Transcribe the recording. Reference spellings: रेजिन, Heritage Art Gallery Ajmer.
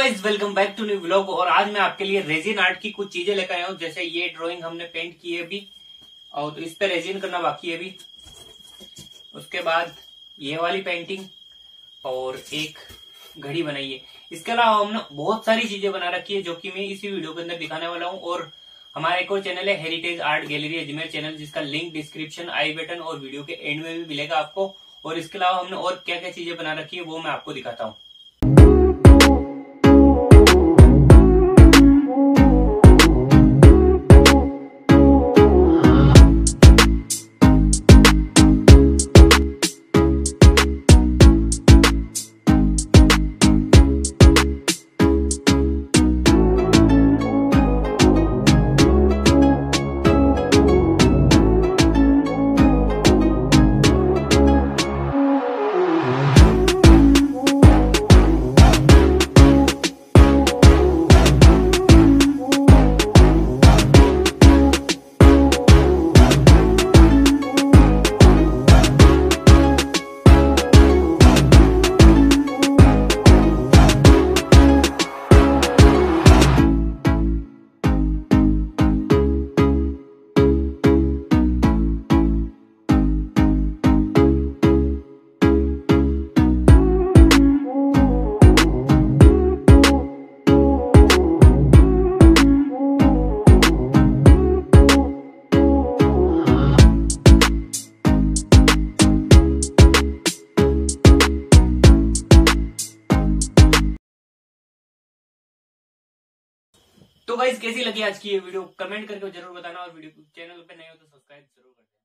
Guys welcome back to new vlog. और आज मैं आपके लिए रेजिन आर्ट की कुछ चीजें लेकर आया हूँ। जैसे ये ड्राइंग हमने पेंट की है अभी, और तो इस पे रेजिन करना बाकी है अभी। उसके बाद ये वाली पेंटिंग और एक घड़ी बनाई है। इसके अलावा हमने बहुत सारी चीजें बना रखी है जो कि मैं इसी वीडियो के अंदर दिखाने वाला हूँ। और हमारा एक और चैनल है heritage art gallery Ajmer channel, जिसका लिंक डिस्क्रिप्शन, आई बटन और वीडियो के एंड में भी मिलेगा आपको। और इसके अलावा हमने और क्या क्या चीजें बना रखी है वो मैं आपको दिखाता हूँ। तो गाइस कैसी लगी आज की ये वीडियो, कमेंट करके जरूर बताना। और वीडियो चैनल पे नए हो तो सब्सक्राइब जरूर करना।